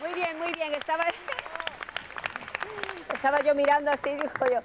Muy bien, muy bien. Estaba yo mirando así, dijo yo,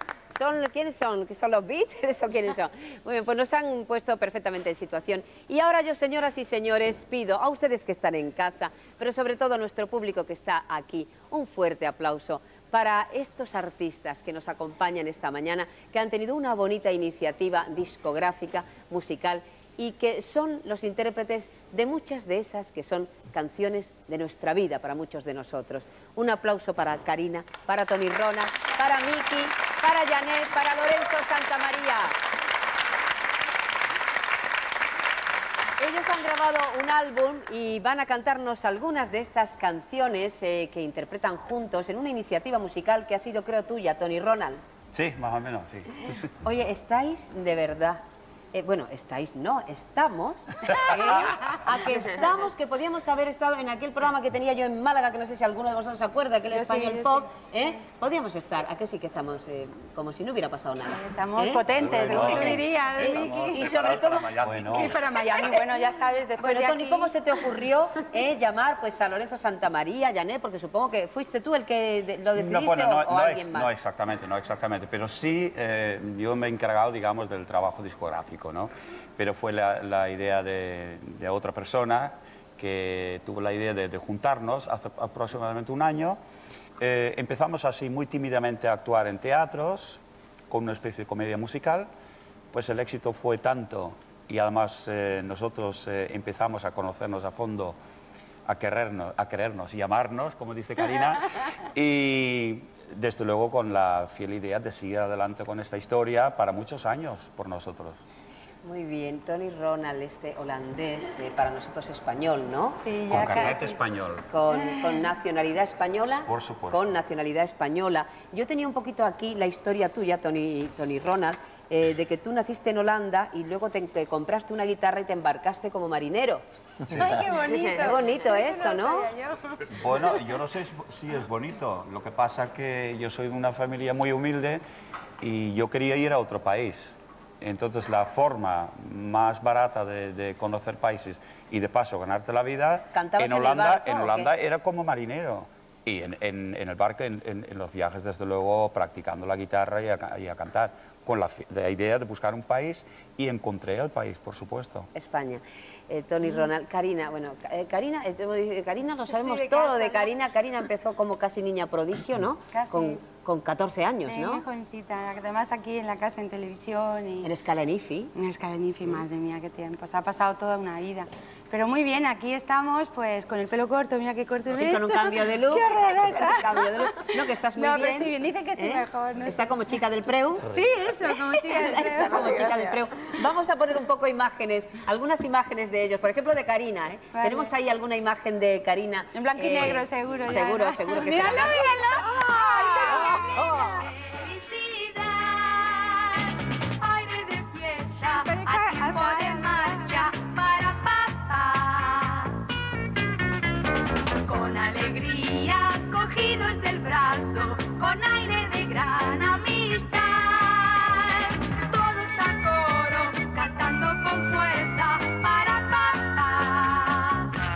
¿quiénes son? ¿Que son los Beatles o quiénes son? Muy bien, pues nos han puesto perfectamente en situación. Y ahora yo, señoras y señores, pido a ustedes que están en casa, pero sobre todo a nuestro público que está aquí, un fuerte aplauso para estos artistas que nos acompañan esta mañana, que han tenido una bonita iniciativa discográfica, musical, y que son los intérpretes de muchas de esas que son canciones de nuestra vida para muchos de nosotros. Un aplauso para Karina, para Tony Ronald, para Mickey, para Janet, para Lorenzo Santamaría. Ellos han grabado un álbum y van a cantarnos algunas de estas canciones que interpretan juntos en una iniciativa musical que ha sido, creo, tuya, Tony Ronald. Sí, más o menos, sí. Oye, estáis de verdad... bueno, estáis, no, estamos, a que estamos, que podíamos haber estado en aquel programa que tenía yo en Málaga, que no sé si alguno de vosotros se acuerda, aquel español pop, podíamos estar, a que sí que estamos como si no hubiera pasado nada. Estamos potentes, ¿no? Tú dirías, Mickey. Y sobre todo, sí, para Miami, bueno, ya sabes, después de aquí... Tony, ¿cómo se te ocurrió llamar pues a Lorenzo Santamaría, a Janet? Porque supongo que fuiste tú el que lo decidiste, o alguien más. No exactamente, pero sí yo me he encargado, digamos, del trabajo discográfico, ¿no? Pero fue la idea de otra persona que tuvo la idea de juntarnos hace aproximadamente un año. Empezamos así muy tímidamente a actuar en teatros con una especie de comedia musical, pues el éxito fue tanto y además nosotros empezamos a conocernos a fondo, a querernos y amarnos, como dice Karina, y... desde luego con la fiel idea de seguir adelante con esta historia para muchos años por nosotros. Muy bien, Tony Ronald, este holandés, para nosotros español, ¿no? Sí, con carnet español. Con nacionalidad española. Por supuesto. Con nacionalidad española. Yo tenía un poquito aquí la historia tuya, Tony Ronald, de que tú naciste en Holanda y luego te compraste una guitarra y te embarcaste como marinero. Sí. ¡Ay, qué bonito! Qué bonito esto, ¿no? Bueno, yo no sé si es bonito. Lo que pasa es que yo soy de una familia muy humilde y yo quería ir a otro país. Entonces la forma más barata de conocer países y de paso ganarte la vida en Holanda era como marinero. Y en el barco, en los viajes, desde luego, practicando la guitarra y a cantar, con la idea de buscar un país, y encontré el país, por supuesto. España. Tony Ronald, Karina, bueno, Karina lo sabemos todo de Karina, ¿no? Karina empezó como casi niña prodigio, ¿no? Casi. Con 14 años, ¿no? Sí, jovencita, además aquí en la casa, en televisión y... En Scalenifi. En Scalenifi, madre mía, qué tiempo, se ha pasado toda una vida. Pero muy bien, aquí estamos, pues, con el pelo corto, mira qué corto. Sí, con un cambio de look. ¡Qué horrorosa! No, que estás muy bien. No, pero estoy bien, dicen que estoy mejor. No está como chica del preu. Sí, eso, como chica del preu. Como chica del preu. Vamos a poner un poco imágenes, algunas imágenes de ellos, por ejemplo de Karina, ¿eh? Vale. Tenemos ahí alguna imagen de Karina. En blanco y negro, seguro. Ya, seguro, ¿no? Seguro que sí. ¡Míralo, míralo! ¡Ay, qué felicidad! ¡Aire de fiesta! ¡A tiempo de marcha! ¡Para papá! Con alegría, cogidos del brazo, con aire de gran amistad. Todos a coro, cantando con fuerza, para papá.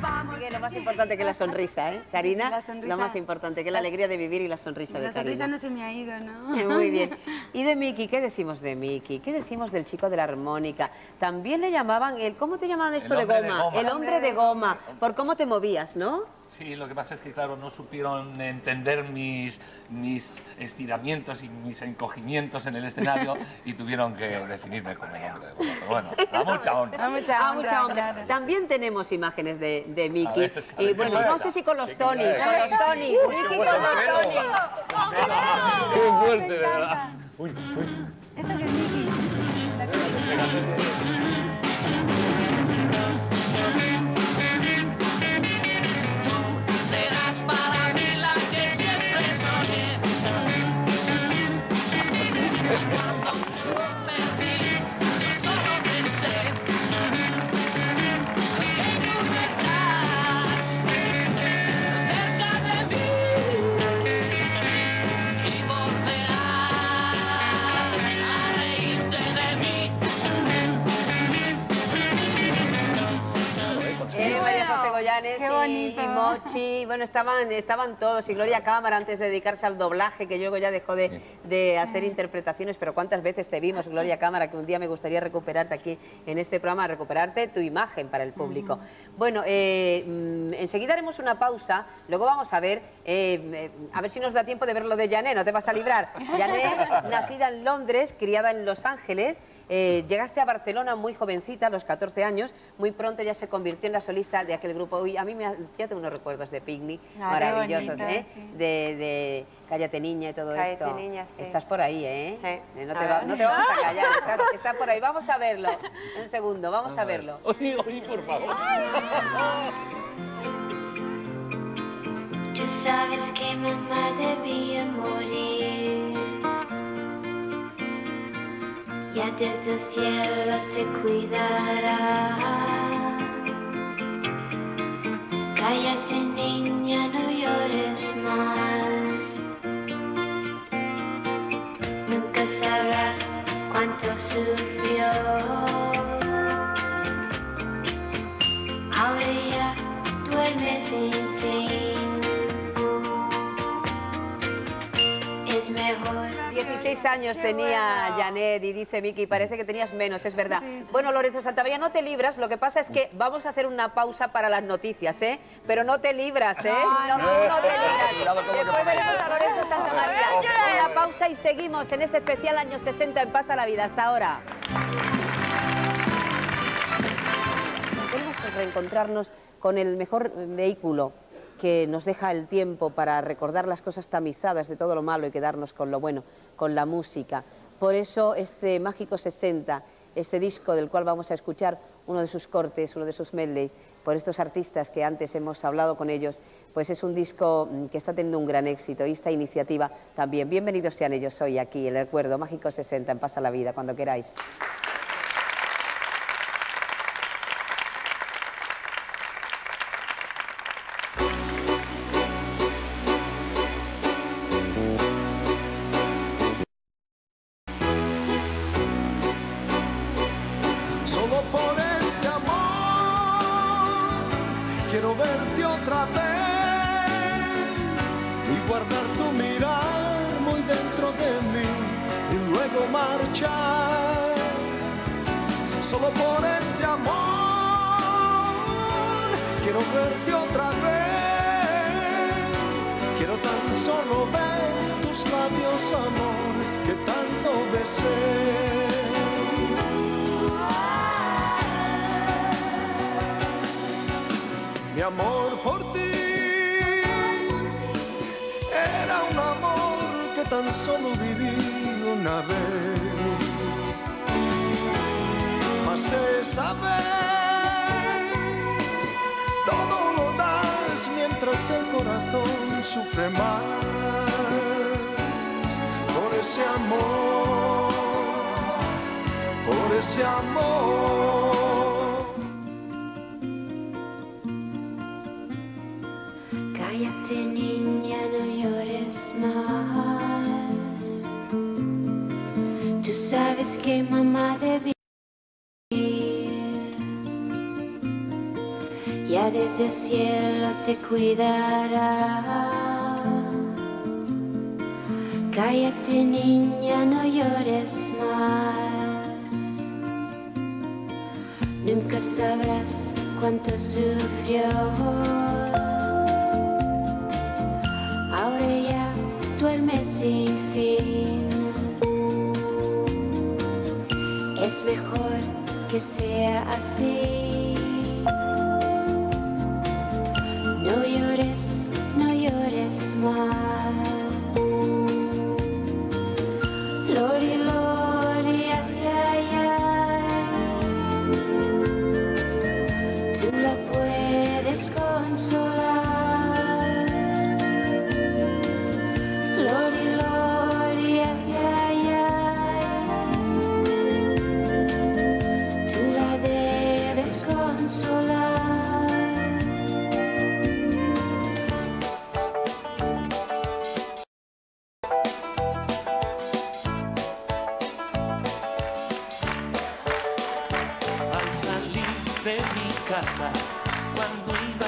Vamos. Lo más importante que la sonrisa, ¿eh? Karina, la sonrisa, lo más importante que la alegría de vivir y la sonrisa de Karina. La sonrisa no se me ha ido, ¿no? Muy bien. ¿Y de Mickey? ¿Qué decimos de Mickey? ¿Qué decimos del chico de la armónica? También le llamaban, ¿cómo te llamaban esto de goma? El hombre de goma, por cómo te movías, ¿no? Sí, lo que pasa es que, claro, no supieron entender mis estiramientos y mis encogimientos en el escenario y tuvieron que definirme como el hombre de goma. Pero bueno, a mucha honra. También tenemos imágenes de Mickey. Y bueno, no sé si con los Tonys. Con los Tonys. ¡Qué fuerte, de verdad! ¡Uy, uy! Esto que es Mickey. Tú serás para mí la que siempre soñé. Y cuando lo perdí, yo solo pensé que tú no estás cerca de mí. Y volverás a reírte de mí. Segollanes y Mochi, bueno, estaban todos, y Gloria Cámara antes de dedicarse al doblaje, que luego ya dejó de hacer interpretaciones, pero cuántas veces te vimos, Gloria Cámara, que un día me gustaría recuperarte aquí en este programa, recuperarte tu imagen para el público. Bueno, enseguida haremos una pausa, luego vamos a ver si nos da tiempo de ver lo de Jané, no te vas a librar. Jané, nacida en Londres, criada en Los Ángeles, llegaste a Barcelona muy jovencita, a los 14 años, muy pronto ya se convirtió en la solista de aquel grupo. Uy, a mí ya tengo unos recuerdos de picnic maravillosos, bonito, sí. De Cállate Niña y todo esto. Cállate Niña, sí. Estás por ahí, ¿eh? Sí. No te vamos a callar, estás por ahí. Vamos a verlo, un segundo, vamos a verlo. Oye, por favor. Tú sabes que mamá debía morir. Ya desde el cielo te cuidará. Cállate niña, no llores más. Nunca sabrás cuánto sufrió. Ahora ya duerme sin fin. Es mejor. 16 años tenía Janet y dice Mickey, parece que tenías menos, es verdad. Bueno, Lorenzo Santamaría, no te libras, lo que pasa es que vamos a hacer una pausa para las noticias, ¿eh? Pero no te libras, ¿eh? No te libras. Después veremos a Lorenzo Santamaría. Una pausa y seguimos en este especial año 60 en Pasa la Vida. Hasta ahora. Tenemos que reencontrarnos con el mejor vehículo que nos deja el tiempo para recordar las cosas tamizadas de todo lo malo y quedarnos con lo bueno, con la música. Por eso este Mágico 60, este disco del cual vamos a escuchar uno de sus cortes, uno de sus medleys, por estos artistas que antes hemos hablado con ellos, pues es un disco que está teniendo un gran éxito y esta iniciativa también. Bienvenidos sean ellos hoy aquí, el recuerdo Mágico 60 en Pasa la Vida, cuando queráis. Mi amor por ti era un amor que tan solo viví una vez. Mas esa vez todo lo das mientras el corazón sufre más. Por ese amor, por ese amor. Cállate niña, no llores más. Tú sabes que mamá debía morir. Ya desde el cielo te cuidará. Cállate niña, no llores más. Nunca sabrás cuánto sufrió. Ella duerme sin fin. Es mejor que sea así. No llores, no llores más. Lori, Lori, ay, ay, ay. Tú la puedes consolar. Cuando iba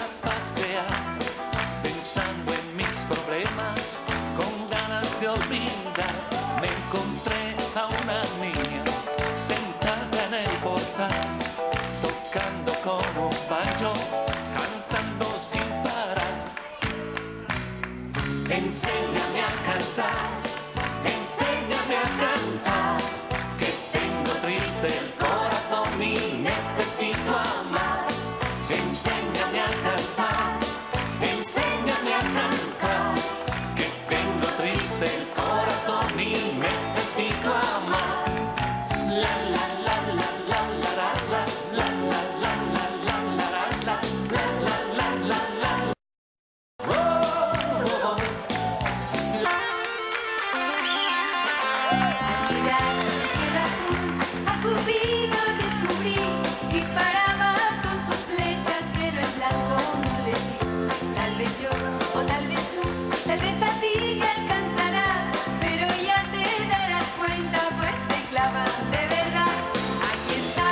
Enséñame a cantar, enséñame a cantar, que tengo triste el corazón y necesito amar. La la la la la la la la la la la la la la la la la la. Mirar el cielo azul, acudido descubrí, disparaba con sus flechas, pero en blanco no le di. Tal vez yo, o tal vez tú, tal vez a ti te alcanzará, pero ya te darás cuenta, pues se clava de verdad. Aquí está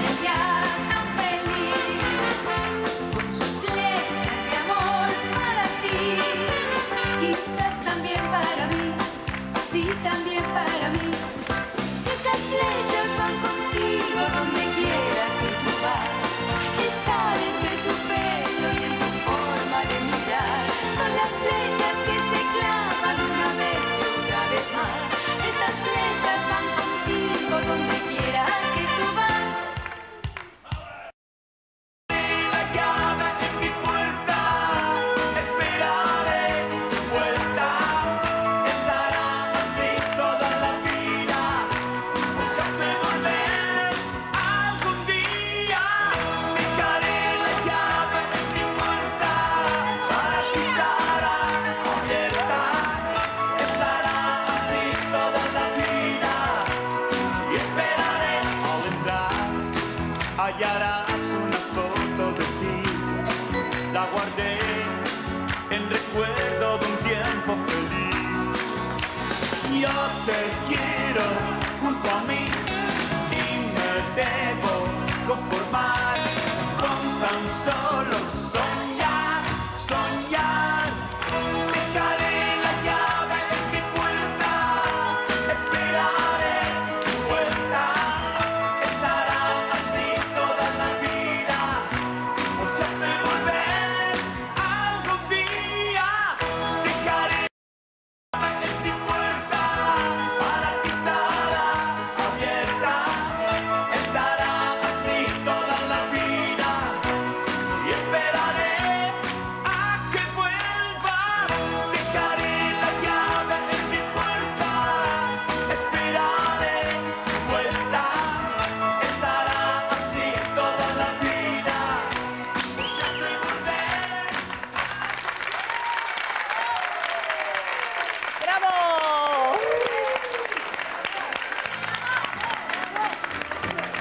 ella tan feliz, con sus flechas de amor para ti, quizás también para mí, sí también para mí. Esas flechas van contigo donde quiera que tú vas. Están entre tu pelo y en tu forma de mirar. Son las flechas que se clavan una vez y otra vez más. Esas flechas van contigo donde quiera que tú vas.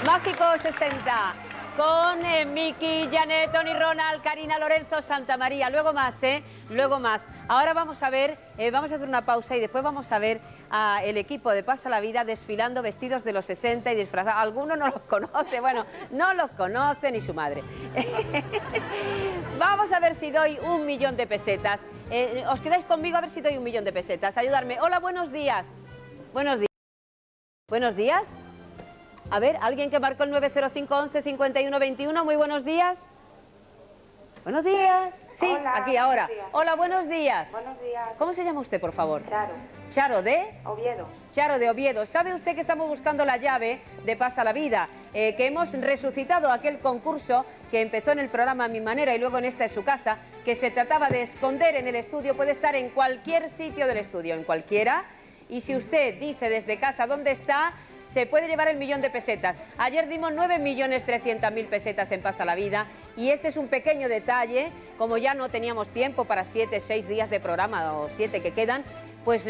Mágico 60, con Mickey, Janet, Tony Ronald, Karina, Lorenzo, Santamaría. Luego más, luego más. Ahora vamos a ver, vamos a hacer una pausa y después vamos a ver al equipo de Pasa la Vida desfilando vestidos de los 60 y disfrazados. Algunos no los conoce, bueno, no los conoce ni su madre. Vamos a ver si doy 1.000.000 de pesetas. Os quedáis conmigo a ver si doy 1.000.000 de pesetas. Ayudarme. Hola, buenos días. Buenos días. Buenos días. A ver, alguien que marcó el 905 11 51 21. Muy buenos días. Buenos días. Sí, hola, aquí ahora. Días. Hola, buenos días. Buenos días. ¿Cómo se llama usted, por favor? Charo. Charo de Oviedo. Charo de Oviedo. ¿Sabe usted que estamos buscando la llave de Pasa la Vida? Que hemos resucitado aquel concurso que empezó en el programa A Mi Manera y luego en Esta es su casa, que se trataba de esconder en el estudio. Puede estar en cualquier sitio del estudio, en cualquiera. Y si usted dice desde casa dónde está, se puede llevar el 1.000.000 de pesetas. Ayer dimos 9.300.000 pesetas en Pasa la Vida y este es un pequeño detalle. Como ya no teníamos tiempo para 7, 6 días de programa o 7 que quedan, pues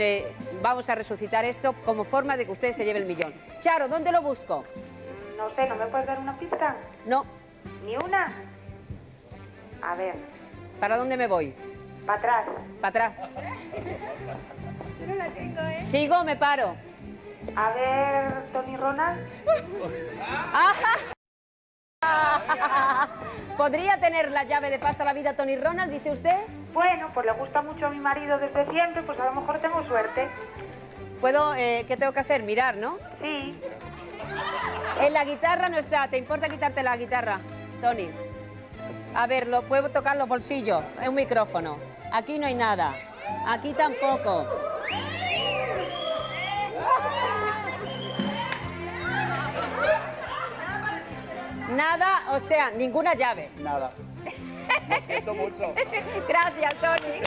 vamos a resucitar esto como forma de que usted se lleve el 1.000.000. Charo, ¿dónde lo busco? No sé, ¿no me puedes dar una pista? No. ¿Ni una? A ver. ¿Para dónde me voy? Para atrás. Para atrás. Yo no la tengo, ¿eh? Sigo, me paro. A ver, Tony Ronald. ¿Podría tener la llave de Pasa la Vida Tony Ronald, dice usted? Bueno, pues le gusta mucho a mi marido desde siempre, pues a lo mejor tengo suerte. ¿Puedo? ¿Qué tengo que hacer? Mirar, ¿no? Sí. En la guitarra no está. ¿Te importa quitarte la guitarra, Tony? A ver, ¿lo puedo tocar los bolsillos? Es un micrófono. Aquí no hay nada. Aquí tampoco. Nada, o sea, ninguna llave. Nada. Lo siento mucho. Gracias, Tony.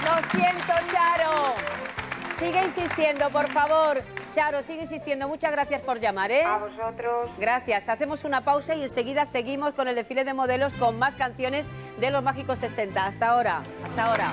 Lo siento, Charo. Sigue insistiendo, por favor. Charo, sigue insistiendo. Muchas gracias por llamar, ¿eh? A vosotros. Gracias. Hacemos una pausa y enseguida seguimos con el desfile de modelos con más canciones de los Mágicos 60. Hasta ahora. Hasta ahora.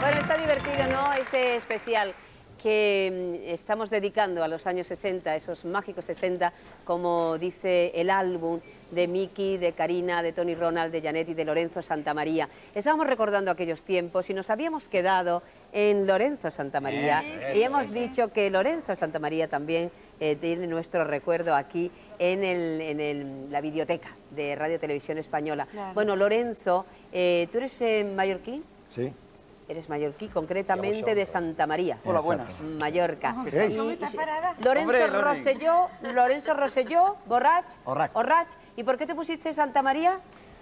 Bueno, está divertido, ¿no? Este especial que estamos dedicando a los años 60, esos mágicos 60, como dice el álbum de Mickey, de Karina, de Tony Ronald, de Janet y de Lorenzo Santamaría. Estábamos recordando aquellos tiempos y nos habíamos quedado en Lorenzo Santamaría y hemos dicho que Lorenzo Santamaría también tiene nuestro recuerdo aquí en la biblioteca de Radio Televisión Española. Claro. Bueno, Lorenzo, ¿tú eres mallorquín? Sí. Eres mallorquí, concretamente de Santamaría. Hola, buenas. Mallorca. Y Lorenzo Rosselló, Orrach. ¿Y por qué te pusiste Santamaría?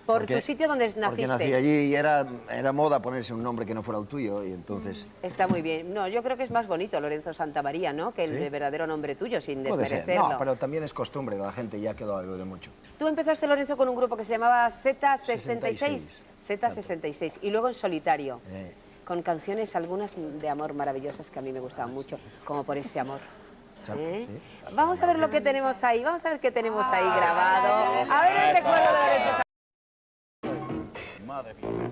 Por tu sitio donde naciste. Porque nací allí y era moda ponerse un nombre que no fuera el tuyo y entonces... Está muy bien. No, yo creo que es más bonito Lorenzo Santamaría, ¿no? Que el verdadero nombre tuyo, sin desmerecerlo. No, pero también es costumbre de la gente, ya quedó algo de mucho. Tú empezaste, Lorenzo, con un grupo que se llamaba Z66. Z66. Y luego en solitario. Con canciones, algunas de amor maravillosas que a mí me gustaban mucho, como Por ese amor. ¿Eh? Vamos a ver lo que tenemos ahí, vamos a ver qué tenemos ahí grabado. A ver el recuerdo de Lorenzo. Madre mía.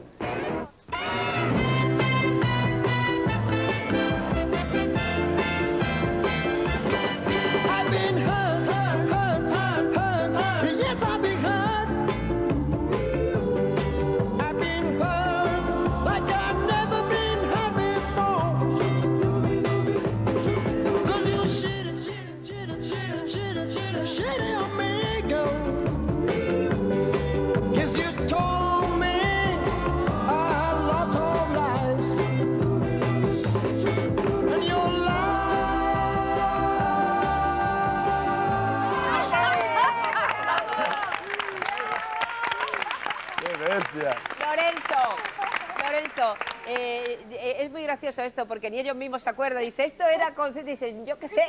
Es muy gracioso esto porque ni ellos mismos se acuerdan. Dice, esto era concierto. Dicen, yo qué sé.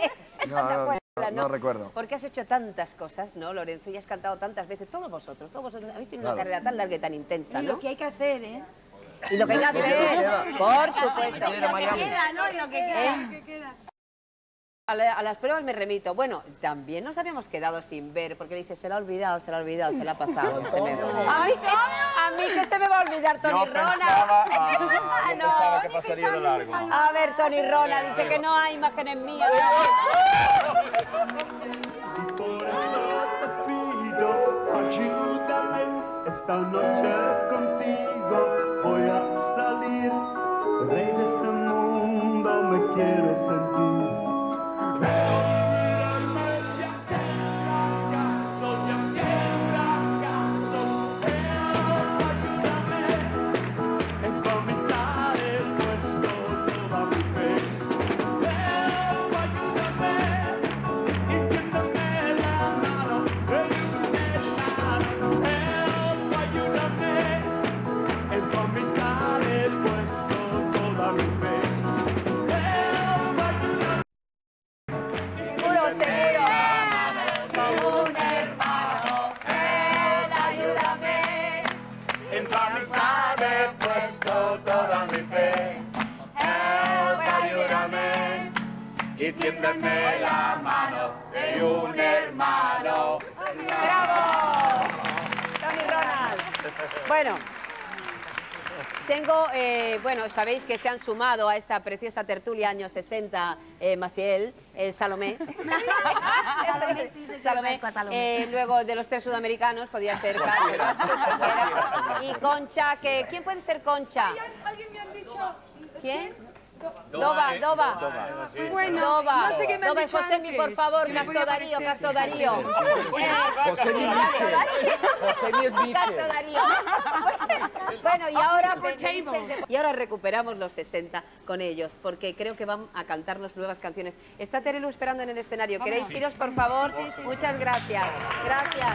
No recuerdo. Porque has hecho tantas cosas, ¿no, Lorenzo? Y has cantado tantas veces. Todos vosotros habéis tenido una carrera tan larga y tan intensa, ¿no? Y lo que hay que hacer, ¿eh? Y lo que hay que hacer, por supuesto. Lo que queda, ¿no? Lo que queda. Lo que queda. A las pruebas me remito. Bueno, también nos habíamos quedado sin ver, porque le dice, se la ha olvidado, se la ha pasado. A mí que se me va a olvidar, Tony Ronald. Yo pensaba que pasaría de largo. A ver, Tony Ronald, dice que no hay imágenes mías. Por eso te pido, ayúdame, esta noche contigo voy a salir. Rey de este mundo me quiero sentir. Y tiéndeme la mano de un hermano. ¡Bravo! Tony Ronald. Bueno, sabéis que se han sumado a esta preciosa tertulia años 60, Maciel, Salomé. Luego de los tres sudamericanos podía ser Karina. Y Concha, ¿quién puede ser Concha? Alguien me han dicho. ¿Quién? Doba. Bueno, Doba. No sé qué me han dicho antes. Josemi, por favor, si Castro Darío. Josemi es biche. Castro Darío. Bueno, y ahora recuperamos los 60 con ellos, porque creo que van a cantarnos nuevas canciones. Está Terelu esperando en el escenario. ¿Queréis iros, por favor? Sí. Muchas gracias. Gracias.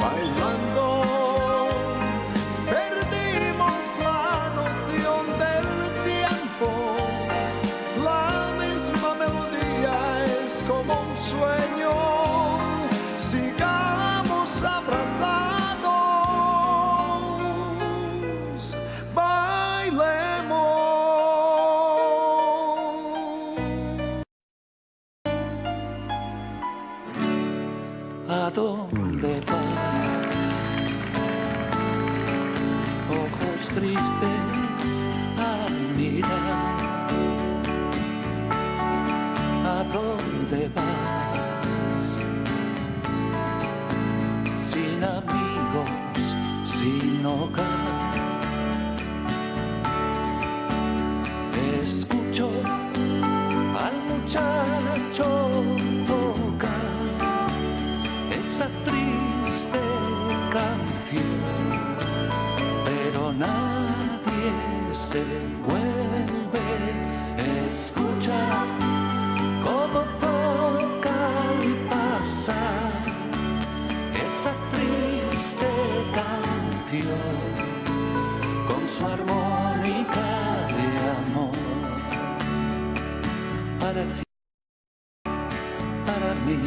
bailando, perdimos la noción del tiempo. La misma melodía es como un sueño. Sigamos abrazados, bailemos. ¿A dónde vas? Ojos tristes a mirar. ¿A dónde vas? Sin amigos, sin hogar. Escucho al muchacho esa triste canción, pero nadie se vuelve. Escucha cómo toca y pasa esa triste canción con su armónica de amor. Para ti, para mí.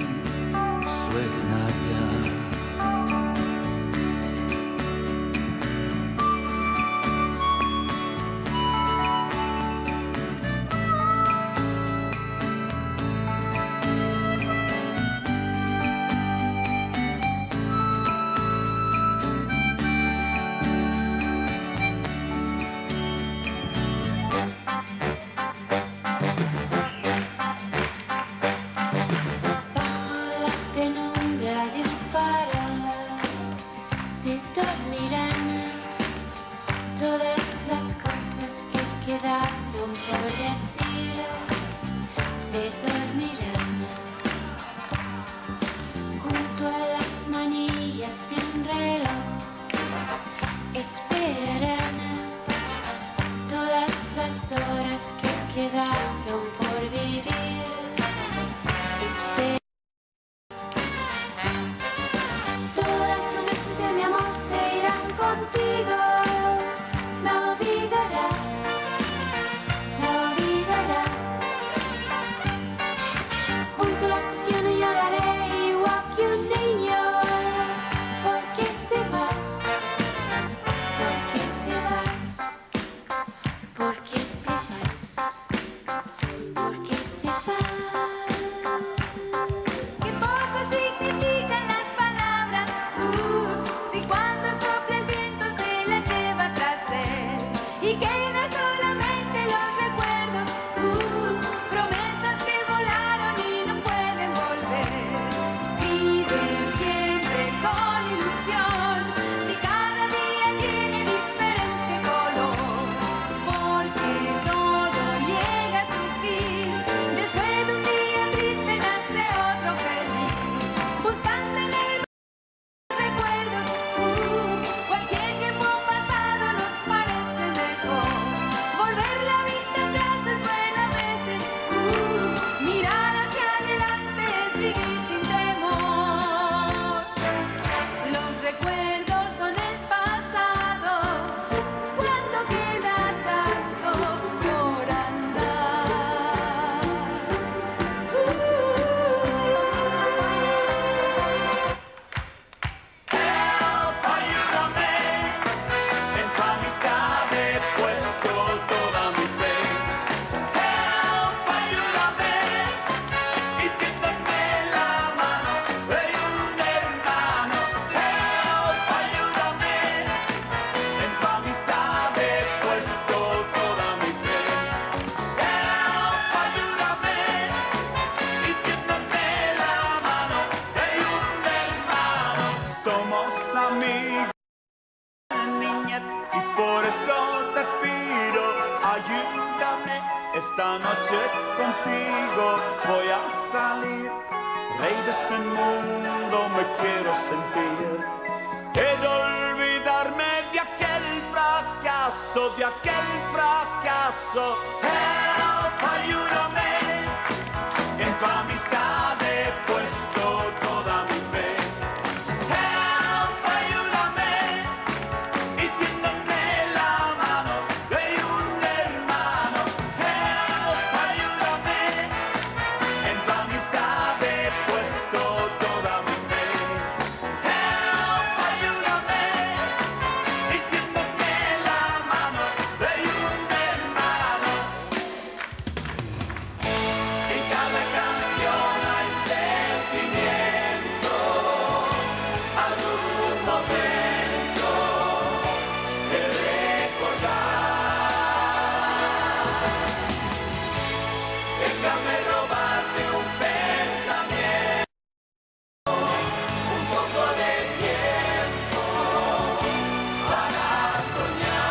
de este mundo me quiero sentir. He de olvidarme de aquel fracaso, de aquel fracaso. Help, ayúdame, en tu amistad he puesto toda mi fe. Help, ayúdame, y tiéndeme la mano de un hermano. Help, ayúdame, en tu amistad he puesto toda mi fe. Help, ayúdame, y tiéndeme la mano de un hermano. En cada canción hay sentimiento, algún momento de recordar. Déjame robarte un pensamiento, un poco de tiempo para soñar.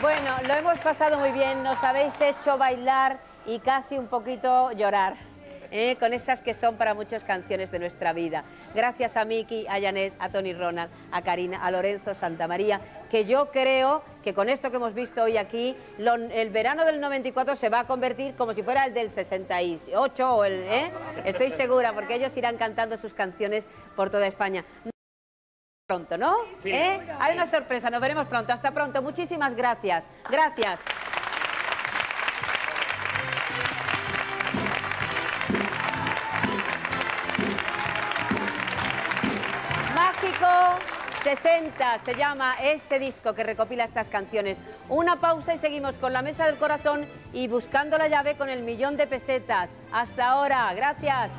Bueno, lo hemos pasado muy bien, nos habéis hecho bailar y casi un poquito llorar, ¿eh? Con estas que son para muchas canciones de nuestra vida. Gracias a Mickey, a Janet, a Tony Ronald, a Karina, a Lorenzo Santamaría, que yo creo que con esto que hemos visto hoy aquí, el verano del 94 se va a convertir como si fuera el del 68 o el... ¿eh? Estoy segura, porque ellos irán cantando sus canciones por toda España. Pronto, ¿no? Sí. ¿Eh? Hay una sorpresa, nos veremos pronto. Hasta pronto, muchísimas gracias. Gracias. Mágico 60 se llama este disco que recopila estas canciones. Una pausa y seguimos con la Mesa del Corazón y buscando la llave con el millón de pesetas. Hasta ahora, gracias.